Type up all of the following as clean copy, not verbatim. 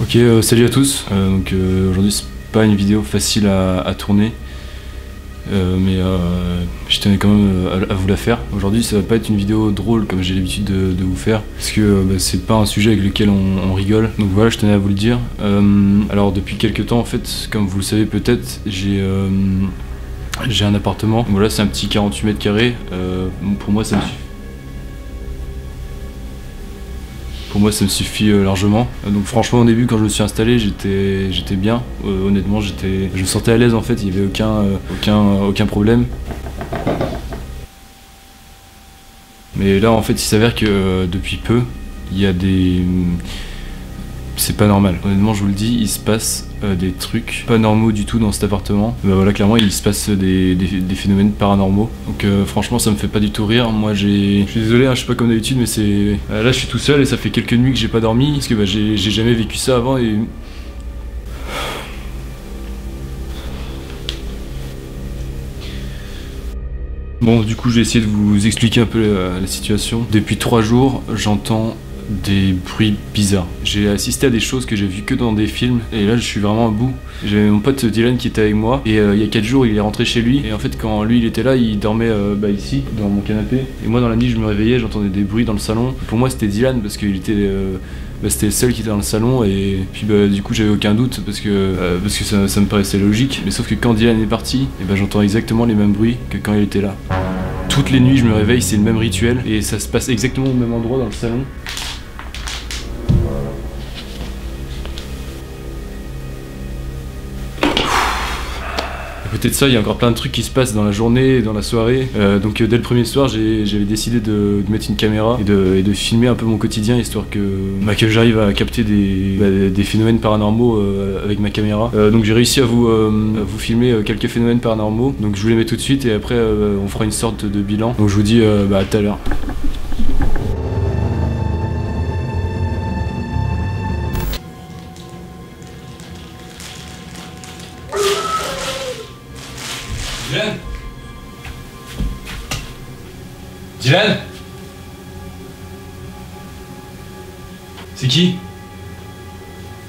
Ok, salut à tous. Aujourd'hui c'est pas une vidéo facile à tourner, mais je tenais quand même à vous la faire. Aujourd'hui ça va pas être une vidéo drôle comme j'ai l'habitude de vous faire, parce que c'est pas un sujet avec lequel on rigole. Donc voilà, je tenais à vous le dire. Alors depuis quelques temps en fait, comme vous le savez peut-être, j'ai un appartement. Donc voilà, c'est un petit 48 mètres carrés. Pour moi ça me suffit. Largement. Donc franchement au début quand je me suis installé j'étais bien. Honnêtement je me sentais à l'aise en fait, il n'y avait aucun problème. Mais là en fait il s'avère que depuis peu il y a des... C'est pas normal. Honnêtement je vous le dis, il se passe des trucs pas normaux du tout dans cet appartement. Ben voilà, clairement il se passe des phénomènes paranormaux. Donc franchement ça me fait pas du tout rire. Moi je suis désolé, hein, je suis pas comme d'habitude, mais c'est... Là je suis tout seul et ça fait quelques nuits que j'ai pas dormi, parce que bah, j'ai jamais vécu ça avant et... Bon du coup je vais essayer de vous expliquer un peu la situation. Depuis 3 jours j'entends des bruits bizarres. J'ai assisté à des choses que j'ai vues que dans des films et là je suis vraiment à bout. J'avais mon pote Dylan qui était avec moi et il y a 4 jours il est rentré chez lui et en fait quand lui il était là il dormait ici dans mon canapé et moi dans la nuit je me réveillais, j'entendais des bruits dans le salon. Pour moi c'était Dylan parce qu'il était c'était le seul qui était dans le salon et puis bah, du coup j'avais aucun doute parce que ça me paraissait logique. Mais sauf que quand Dylan est parti et bah, j'entends exactement les mêmes bruits que quand il était là. Toutes les nuits je me réveille, c'est le même rituel et ça se passe exactement au même endroit dans le salon. Peut-être ça, il y a encore plein de trucs qui se passent dans la journée, dans la soirée. Donc dès le premier soir, j'avais décidé de mettre une caméra et de filmer un peu mon quotidien, histoire que j'arrive à capter des phénomènes paranormaux avec ma caméra. Donc j'ai réussi à vous filmer quelques phénomènes paranormaux. Donc je vous les mets tout de suite et après on fera une sorte de bilan. Donc je vous dis à tout à l'heure. Dylan ? C'est qui ?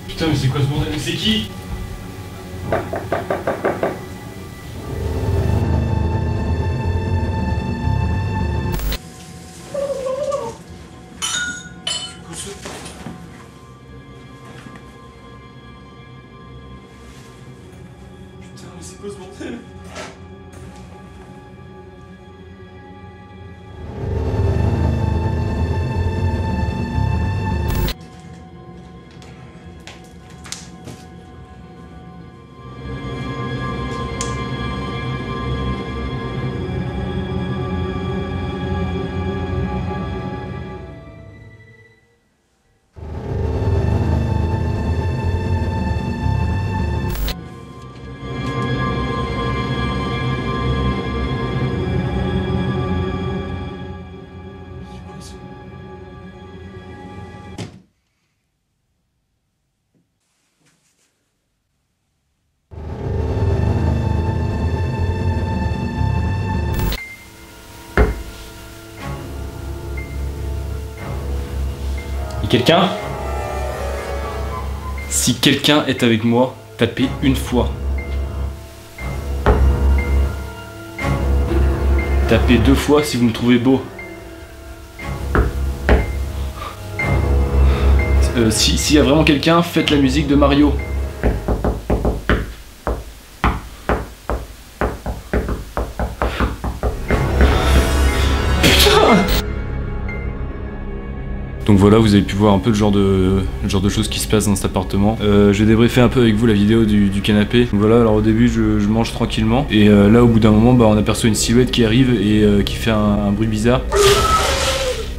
Putain mais c'est quoi ce bordel ? Mais c'est qui ? Putain mais c'est quoi ce bordel ? Quelqu'un ? Si quelqu'un est avec moi, tapez une fois. Tapez 2 fois si vous me trouvez beau. S'il y a vraiment quelqu'un, faites la musique de Mario. Donc voilà, vous avez pu voir un peu le genre de choses qui se passent dans cet appartement. Je vais débriefer un peu avec vous la vidéo du canapé. Donc voilà, alors au début je mange tranquillement et là au bout d'un moment bah, on aperçoit une silhouette qui arrive et qui fait un bruit bizarre.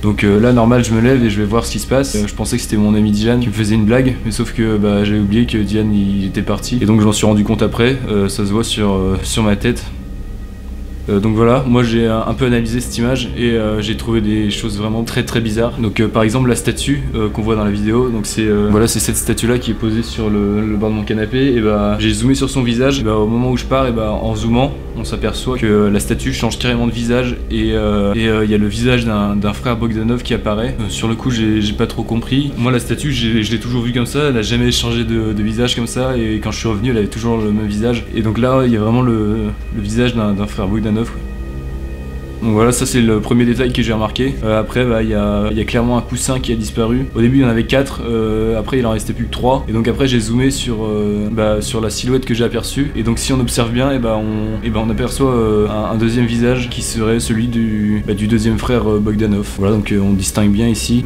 Donc là normal je me lève et je vais voir ce qui se passe. Je pensais que c'était mon ami Dylan qui me faisait une blague, mais sauf que bah, j'avais oublié que Dylan il était parti et donc je m'en suis rendu compte après. Ça se voit sur ma tête. Donc voilà, moi j'ai un peu analysé cette image et j'ai trouvé des choses vraiment très bizarres. Donc par exemple la statue qu'on voit dans la vidéo, donc c'est voilà, c'est cette statue là qui est posée sur le bord de mon canapé et bah j'ai zoomé sur son visage et bah, au moment où je pars et bah en zoomant on s'aperçoit que la statue change carrément de visage et il y a le visage d'un frère Bogdanov qui apparaît. Sur le coup, j'ai pas trop compris. Moi, la statue, je l'ai toujours vue comme ça, elle n'a jamais changé de visage comme ça, et quand je suis revenu, elle avait toujours le même visage. Et donc là, il y a vraiment le visage d'un frère Bogdanov. Quoi. Donc voilà, ça c'est le premier détail que j'ai remarqué. Après, y a clairement un coussin qui a disparu. Au début, il y en avait 4, après il en restait plus que 3. Et donc après, j'ai zoomé sur la silhouette que j'ai aperçue. Et donc si on observe bien, on aperçoit un deuxième visage qui serait celui du deuxième frère Bogdanov. Voilà, donc on distingue bien ici.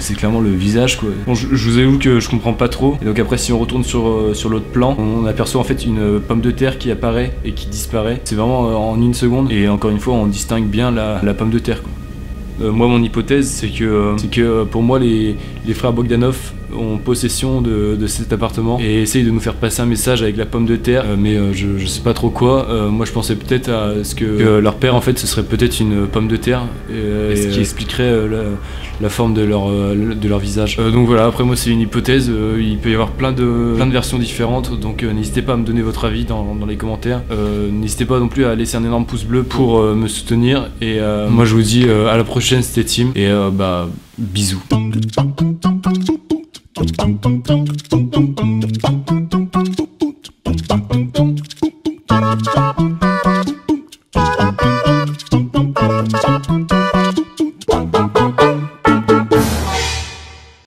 C'est clairement le visage, quoi. Bon, je vous avoue que je comprends pas trop. Et donc après, si on retourne sur l'autre plan, on aperçoit en fait une pomme de terre qui apparaît et qui disparaît. C'est vraiment en une seconde. Et encore une fois, on distingue bien la pomme de terre, quoi. Moi, mon hypothèse, c'est que pour moi, les frères Bogdanov ont possession de cet appartement et essayent de nous faire passer un message avec la pomme de terre, mais je sais pas trop quoi. Moi, je pensais peut-être à ce que leur père, en fait, ce serait peut-être une pomme de terre, et ce qui expliquerait la forme de leur visage. Donc voilà, après moi, c'est une hypothèse. Il peut y avoir plein de versions différentes, donc n'hésitez pas à me donner votre avis dans les commentaires. N'hésitez pas non plus à laisser un énorme pouce bleu pour me soutenir, et moi, je vous dis à la prochaine, c'était Tim, et bisous.